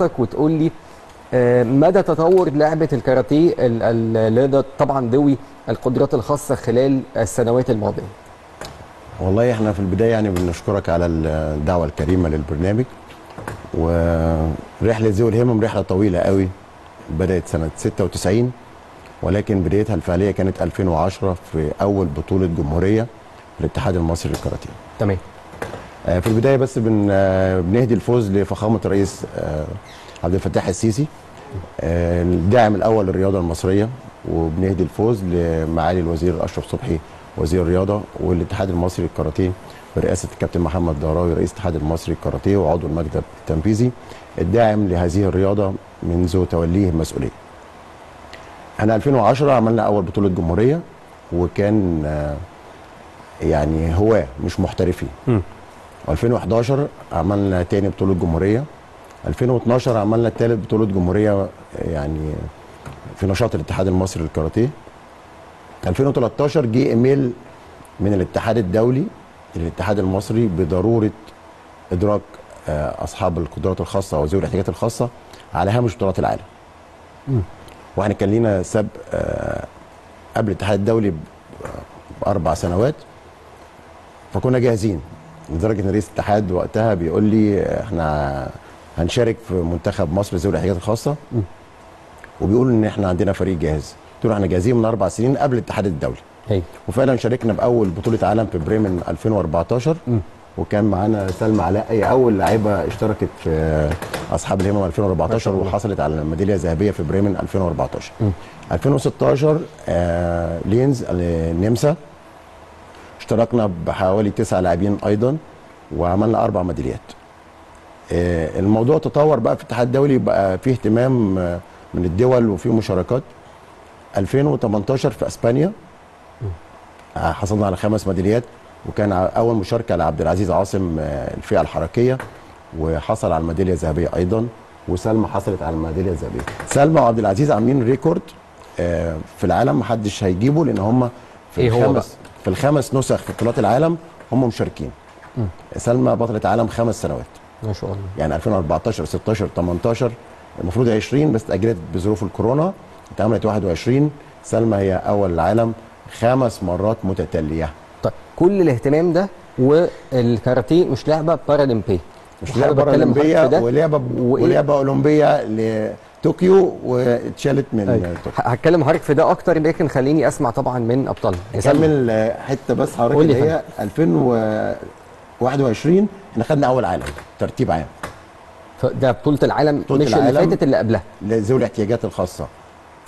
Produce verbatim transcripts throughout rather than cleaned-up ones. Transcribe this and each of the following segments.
حضرتك وتقول لي مدى تطور لعبه الكاراتيه اللي ده طبعا ذوي القدرات الخاصه خلال السنوات الماضيه. والله احنا في البدايه يعني بنشكرك على الدعوه الكريمه للبرنامج. ورحله ذوي الهمم رحله طويله قوي، بدات سنه ستة وتسعين ولكن بدايتها الفعليه كانت ألفين وعشرة في اول بطوله جمهوريه للاتحاد المصري للكاراتيه. تمام. في البدايه بس بن بنهدي الفوز لفخامه الرئيس عبد الفتاح السيسي الداعم الاول للرياضه المصريه، وبنهدي الفوز لمعالي الوزير اشرف صبحي وزير الرياضه والاتحاد المصري للكاراتيه برئاسه الكابتن محمد دهراوي رئيس الاتحاد المصري للكاراتيه وعضو المكتب التنفيذي الداعم لهذه الرياضه منذ توليه المسؤوليه. احنا ألفين وعشرة عملنا اول بطوله جمهوريه وكان يعني هواه مش محترفين. ألفين وأحد عشر عملنا تاني بطوله جمهوريه، ألفين واثناشر عملنا الثالث بطوله جمهوريه يعني في نشاط الاتحاد المصري للكاراتيه. ألفين وثلاثة عشر جه ايميل من الاتحاد الدولي للاتحاد المصري بضروره ادراك اصحاب القدرات الخاصه او ذوي الاحتياجات الخاصه على هامش بطولات العالم. امم واحنا كان لينا سبق قبل الاتحاد الدولي باربع سنوات فكنا جاهزين لدرجه ان رئيس الاتحاد وقتها بيقول لي احنا هنشارك في منتخب مصر ذوي الاحتياجات الخاصه وبيقولوا ان احنا عندنا فريق جاهز. قلت له احنا جاهزين من اربع سنين قبل الاتحاد الدولي. هي. وفعلا شاركنا باول بطوله عالم في بريمن ألفين وأربعة عشر م. وكان معانا سلمى علاء اول لاعيبه اشتركت في اصحاب الهمم ألفين وأربعة عشر وحصلت على ميداليه ذهبيه في بريمن ألفين وأربعة عشر. م. ألفين وستاشر آه لينز النمسا اشتركنا بحوالي تسعه لاعبين ايضا وعملنا اربع ميداليات. الموضوع تطور بقى في الاتحاد الدولي بقى فيه اهتمام من الدول وفيه مشاركات. ألفين وثمانية عشر في اسبانيا حصلنا على خمس ميداليات وكان اول مشاركه لعبد العزيز عاصم الفئه الحركيه وحصل على الميداليه الذهبيه ايضا وسلمى حصلت على الميداليه الذهبيه. سلمى وعبد العزيز عاملين ريكورد في العالم محدش هيجيبه لان هم في إيه الخمس في الخمس نسخ في بطولات العالم هم مشاركين. م. سلمى بطله عالم خمس سنوات ما شاء الله، يعني ألفين وأربعة عشر ستاشر ثمانية عشر المفروض عشرين بس اتأجلت بظروف الكورونا اتعملت واحد وعشرين. سلمى هي اول العالم خمس مرات متتاليه. طيب كل الاهتمام ده والكاراتيه مش لعبه بارالمبيه مش لعبه بارالمبيه ولعبه ولعبه اولمبيه لطوكيو واتشالت من أيه. هتكلم حضرتك في ده اكتر لكن خليني اسمع طبعا من ابطالنا. نكمل حته بس حضرتك اللي هي ألفين وواحد وعشرين احنا خدنا اول عالم ترتيب عام ده بطوله العالم بطولة مش العالم اللي فاتت اللي قبلها لذوي الاحتياجات الخاصه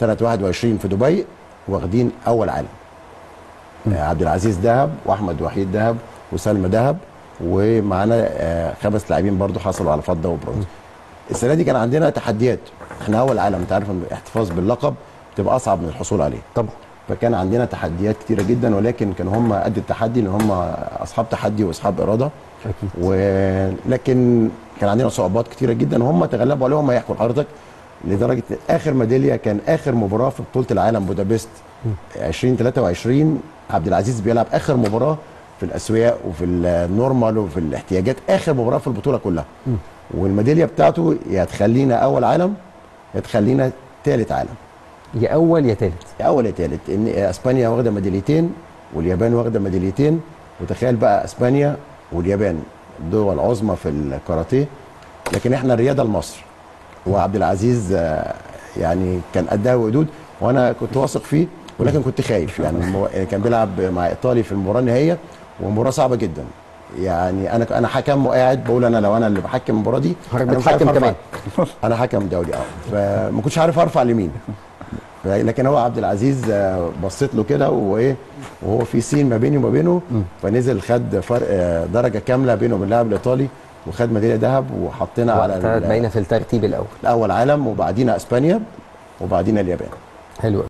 سنه واحد وعشرين في دبي واخدين اول عالم. م. عبد العزيز دهب واحمد وحيد دهب وسلمى دهب ومعانا خمس لاعبين برضو حصلوا على فضه وبرونز. السنه دي كان عندنا تحديات احنا اول عالم انت عارف الاحتفاظ باللقب بتبقى اصعب من الحصول عليه طبعا فكان عندنا تحديات كتيره جدا ولكن كانوا هم قد التحدي لان هم اصحاب تحدي واصحاب اراده اكيد ولكن كان عندنا صعوبات كتيره جدا وهم تغلبوا عليهم ما يحكوا لحضرتك لدرجه اخر ميداليه كان اخر مباراه في بطوله العالم بودابست ألفين وثلاثة وعشرين عبد العزيز بيلعب اخر مباراه في الاسوياء وفي النورمال وفي الاحتياجات اخر مباراه في البطوله كلها م. والميداليه بتاعته يا تخلينا اول عالم يا تخلينا ثالث عالم يا اول يا ثالث يا اول يا ثالث ان اسبانيا واخده ميداليتين واليابان واخده ميداليتين وتخيل بقى اسبانيا واليابان دول عظمى في الكاراتيه لكن احنا الرياضه لمصر وعبد العزيز يعني كان قدها وقدود وانا كنت واثق فيه ولكن كنت خايف يعني كان بيلعب مع ايطالي في المباراه النهائيه ومباراه صعبه جدا يعني انا انا حكم وقاعد بقول انا لو انا اللي بحكم المباراه دي انا بتحكم كمان انا حكم دولي اه فما كنتش عارف ارفع لمين لكن هو عبد العزيز بصيت له كده وايه وهو في سين ما بيني وما بينه فنزل خد فرق درجه كامله بينه وبين اللاعب الايطالي وخد ميداليه ذهب وحطينا على بقينا في الترتيب الاول الاول عالم وبعدينا اسبانيا وبعدينا اليابان. حلو.